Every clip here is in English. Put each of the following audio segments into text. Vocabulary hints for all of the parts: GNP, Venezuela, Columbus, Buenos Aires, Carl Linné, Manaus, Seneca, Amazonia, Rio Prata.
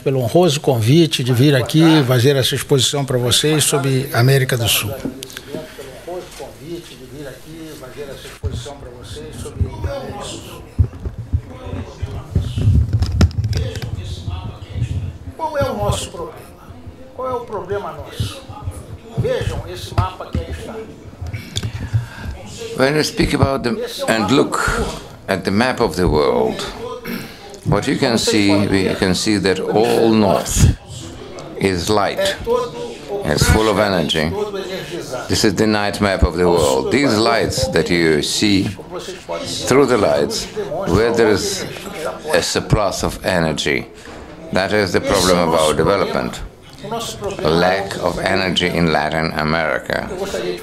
Marcos, pelo honroso convite de vir aqui fazer essa exposição para vocês sobre a América do Sul. Qual é o nosso problema? Qual é o problema nosso? Vejam esse mapa que aí está. When we speak about and look at the map of the world, what you can see, we can see that all north is light, it's full of energy. This is the night map of the world. These lights that you see, through the lights, where there is a surplus of energy, that is the problem of our development. Lack of energy in Latin America.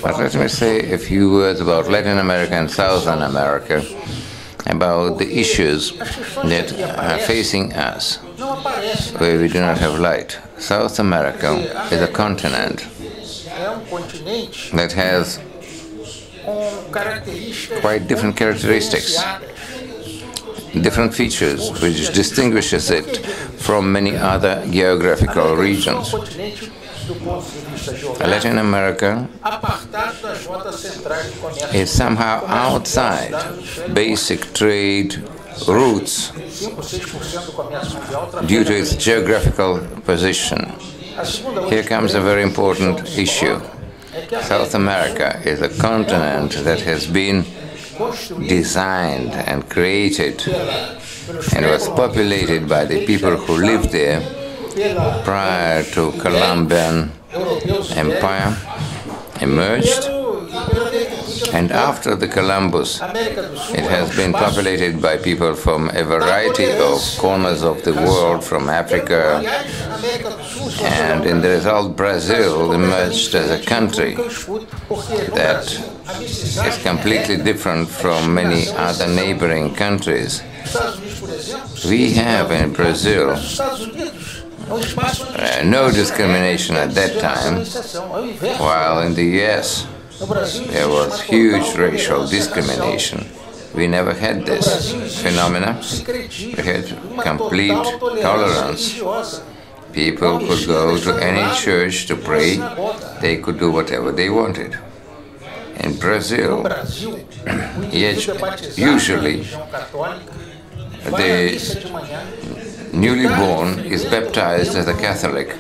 But let me say a few words about Latin America and Southern America, about the issues that are facing us, where we do not have light. South America is a continent that has quite different characteristics, different features, which distinguishes it from many other geographical regions. Latin America is somehow outside basic trade routes due to its geographical position. Here comes a very important issue. South America is a continent that has been designed and created and was populated by the people who lived there prior to Columbian Empire emerged, and after the Columbus it has been populated by people from a variety of corners of the world, from Africa, and in the result Brazil emerged as a country that is completely different from many other neighboring countries. We have in Brazil no discrimination at that time, while in the US there was huge racial discrimination. We never had this phenomena. We had complete tolerance. People could go to any church to pray, they could do whatever they wanted. In Brazil, usually the newly born is baptized as a Catholic,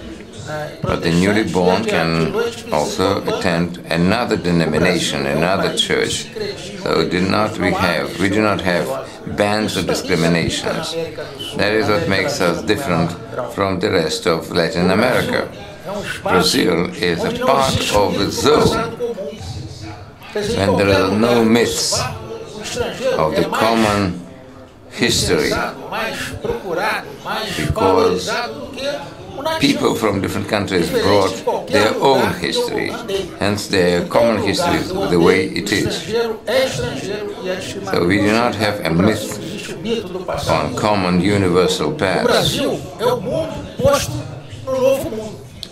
but the newly born can also attend another denomination, another church. So we do not have bans or discriminations. That is what makes us different from the rest of Latin America. Brazil is a part of the zone, and there are no myths of the common history, because people from different countries brought their own history, hence their common history is the way it is. So we do not have a myth on common universal paths.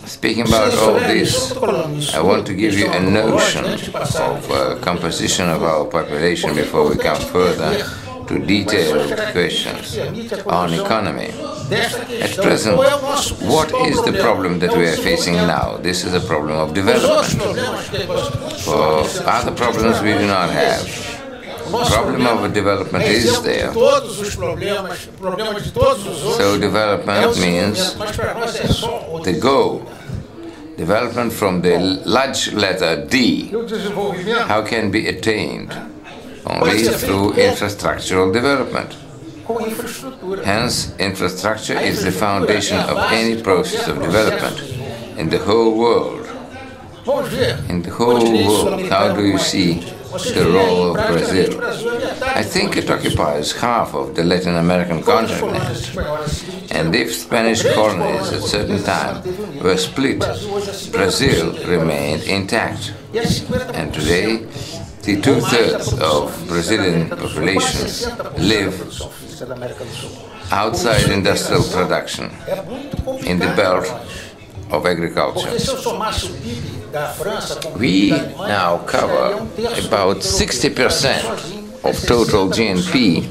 Speaking about all this, I want to give you a notion of composition of our population before we come further to detailed questions on economy. At present, what is the problem that we are facing now? This is a problem of development. For other problems we do not have. The problem of development is there. So development means the goal. Development from the large letter D. How can be attained? Only through infrastructural development. Hence, infrastructure is the foundation of any process of development in the whole world. In the whole world, how do you see the role of Brazil? I think it occupies half of the Latin American continent, and if Spanish colonies at a certain time were split, Brazil remained intact, and today, 2/3 of Brazilian population live outside industrial production, in the belt of agriculture. We now cover about 60% of total GNP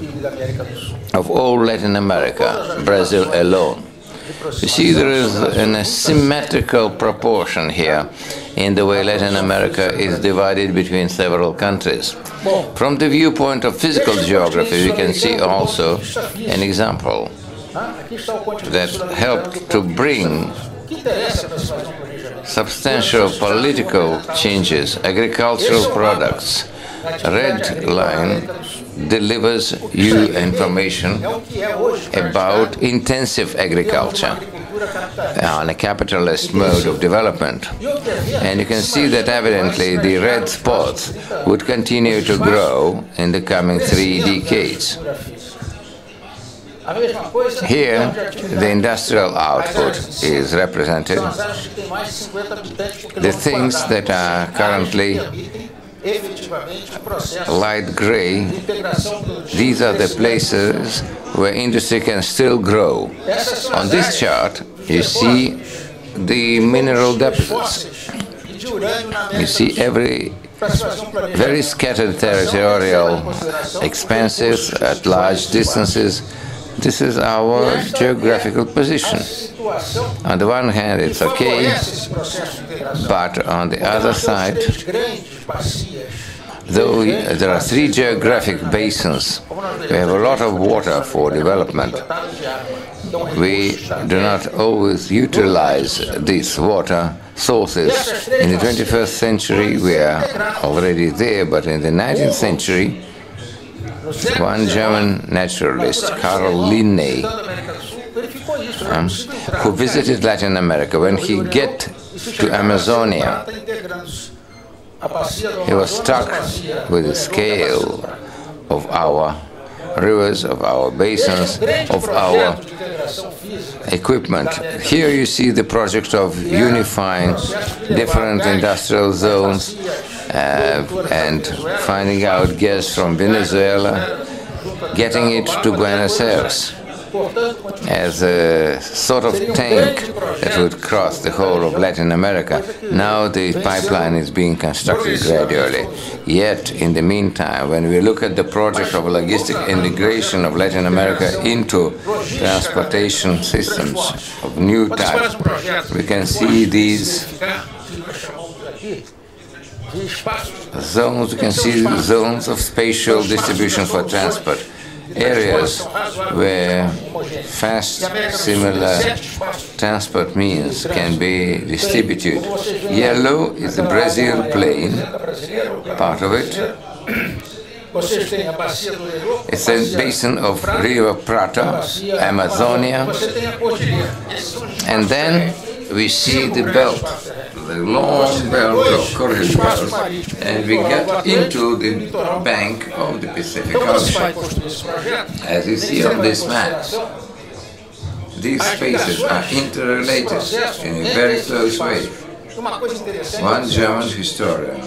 of all Latin America, Brazil alone. You see, there is an asymmetrical proportion here in the way Latin America is divided between several countries. From the viewpoint of physical geography, we can see also an example that helped to bring substantial political changes, agricultural products. Red line delivers you information about intensive agriculture on a capitalist mode of development. And you can see that evidently the red spots would continue to grow in the coming 3 decades. Here, the industrial output is represented. The things that are currently light gray, these are the places where industry can still grow. On this chart, you see the mineral deposits. You see every very scattered territorial expanses at large distances. This is our geographical position. On the one hand, it's okay, but on the other side, though there are 3 geographic basins, we have a lot of water for development. We do not always utilize these water sources. In the 21st century, we are already there, but in the 19th century, one German naturalist, Carl Linné, who visited Latin America, when he got to Amazonia, he was struck with the scale of our rivers, of our basins, of our equipment. Here you see the project of unifying different industrial zones and finding out gas from Venezuela, getting it to Buenos Aires as a sort of tank that would cross the whole of Latin America. Now the pipeline is being constructed gradually. Yet, in the meantime, when we look at the project of logistic integration of Latin America into transportation systems of new types, we can see these zones, we can see zones of spatial distribution for transport. Areas where fast, similar transport means can be distributed. Yellow is the Brazil plain, part of it. It's a basin of Rio Prata, Amazonia, and then we see the belt, the long belt of corridors, and we get into the bank of the Pacific Ocean. As you see on this map, these spaces are interrelated in a very close way. One German historian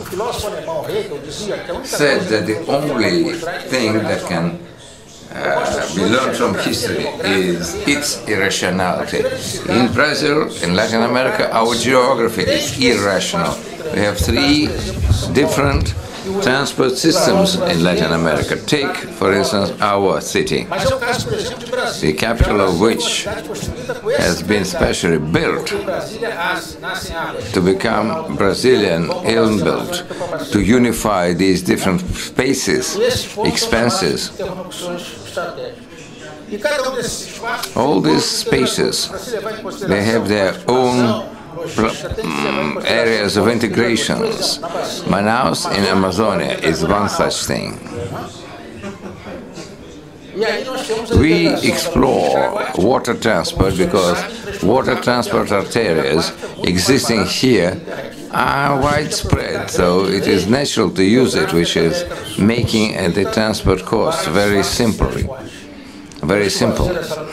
said that the only thing that can we learn from history is its irrationality. In Brazil, in Latin America, our geography is irrational. We have 3 different transport systems in Latin America. Take, for instance, our city, the capital of which has been specially built to become Brazilian inbuilt, to unify these different spaces, expenses. All these spaces, they have their own areas of integrations. Manaus in Amazonia is one such thing. We explore water transport because water transport arteries existing here are widespread, so it is natural to use it, which is making the transport costs very simple,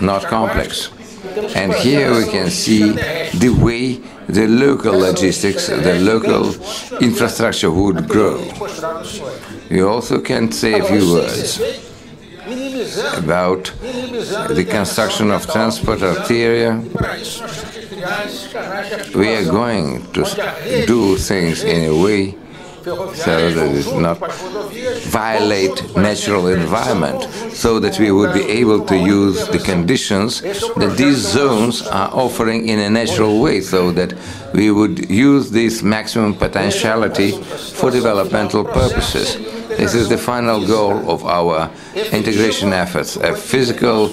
not complex. And here we can see the way the local logistics, the local infrastructure would grow. You also can say a few words about the construction of transport arteria. We are going to do things in a way so that it's not violate natural environment, so that we would be able to use the conditions that these zones are offering in a natural way, so that we would use this maximum potentiality for developmental purposes. This is the final goal of our integration efforts, a physical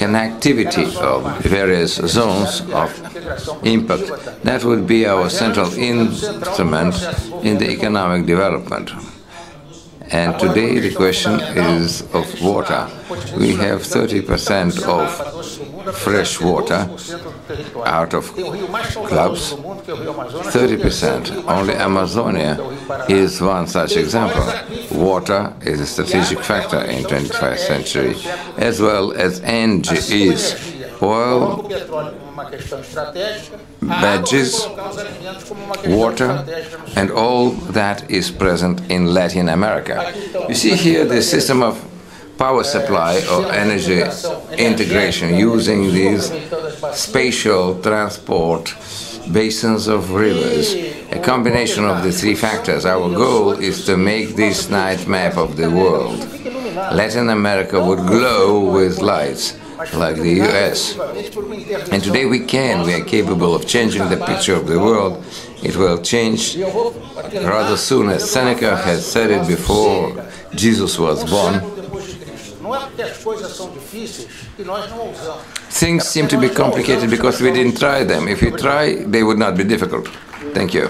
connectivity of various zones of impact. That would be our central instrument in the economic development. And today the question is of water. We have 30% of fresh water out of clubs, 30%. Only Amazonia is one such example. Water is a strategic factor in the 21st century, as well as energy is. Oil, badges, water, and all that is present in Latin America. You see here the system of power supply or energy integration using these spatial transport basins of rivers, a combination of the three factors. Our goal is to make this night map of the world. Latin America would glow with lights, like the US. And today we are capable of changing the picture of the world. It will change rather soon, as Seneca has said it before Jesus was born. Things seem to be complicated because we didn't try them. If we try, they would not be difficult. Thank you.